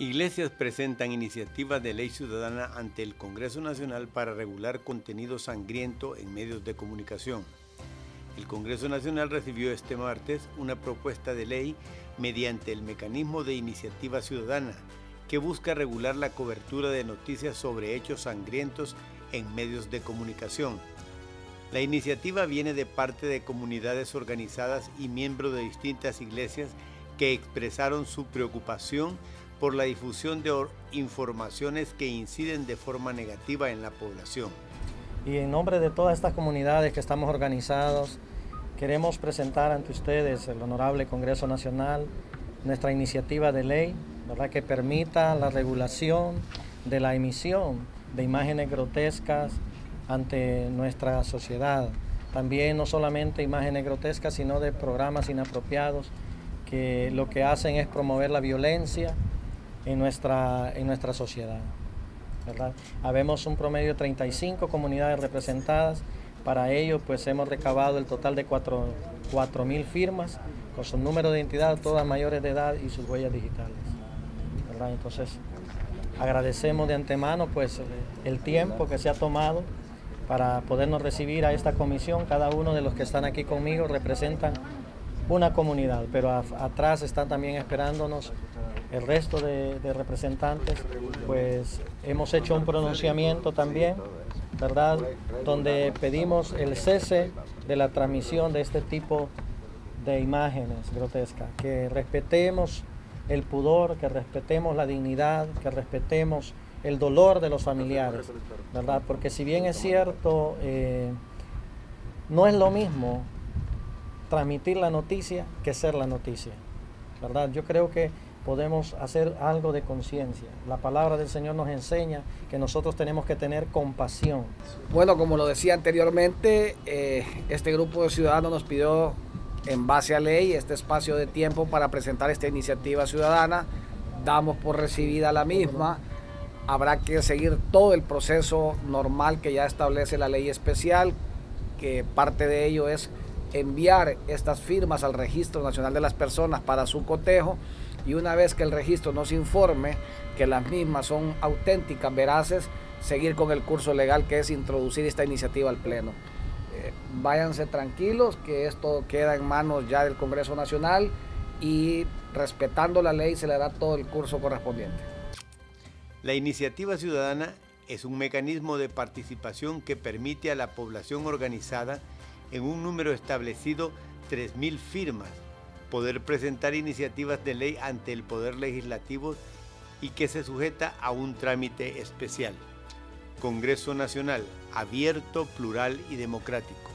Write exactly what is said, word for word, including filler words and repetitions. Iglesias presentan iniciativas de ley ciudadana ante el Congreso Nacional para regular contenido sangriento en medios de comunicación. El Congreso Nacional recibió este martes una propuesta de ley mediante el Mecanismo de Iniciativa Ciudadana que busca regular la cobertura de noticias sobre hechos sangrientos en medios de comunicación. La iniciativa viene de parte de comunidades organizadas y miembros de distintas iglesias que expresaron su preocupación por la difusión de informaciones que inciden de forma negativa en la población. Y en nombre de todas estas comunidades que estamos organizados, queremos presentar ante ustedes el Honorable Congreso Nacional nuestra iniciativa de ley, ¿verdad?, que permita la regulación de la emisión de imágenes grotescas ante nuestra sociedad. También no solamente imágenes grotescas, sino de programas inapropiados que lo que hacen es promover la violencia en nuestra, en nuestra sociedad, ¿verdad? Habemos un promedio de treinta y cinco comunidades representadas. Para ello, pues hemos recabado el total de cuatro mil firmas con su número de identidad, todas mayores de edad y sus huellas digitales, ¿verdad? Entonces, agradecemos de antemano pues el tiempo que se ha tomado para podernos recibir a esta comisión. Cada uno de los que están aquí conmigo representan una comunidad, pero a, atrás están también esperándonos el resto de, de representantes. Pues hemos hecho un pronunciamiento también, ¿verdad?, donde pedimos el cese de la transmisión de este tipo de imágenes grotescas, que respetemos el pudor, que respetemos la dignidad, que respetemos el dolor de los familiares, ¿verdad? Porque si bien es cierto, eh, no es lo mismo transmitir la noticia que ser la noticia, ¿verdad? Yo creo que podemos hacer algo de conciencia. La palabra del Señor nos enseña que nosotros tenemos que tener compasión. Bueno, como lo decía anteriormente, eh, este grupo de ciudadanos nos pidió, en base a ley, este espacio de tiempo para presentar esta iniciativa ciudadana. Damos por recibida la misma. Habrá que seguir todo el proceso normal que ya establece la ley especial, que parte de ello es enviar estas firmas al Registro Nacional de las Personas para su cotejo, y una vez que el registro nos informe que las mismas son auténticas, veraces, seguir con el curso legal que es introducir esta iniciativa al Pleno. Eh, váyanse tranquilos que esto queda en manos ya del Congreso Nacional y respetando la ley se le dará todo el curso correspondiente. La iniciativa ciudadana es un mecanismo de participación que permite a la población organizada, en un número establecido, tres mil firmas, poder presentar iniciativas de ley ante el Poder Legislativo y que se sujeta a un trámite especial. Congreso Nacional, abierto, plural y democrático.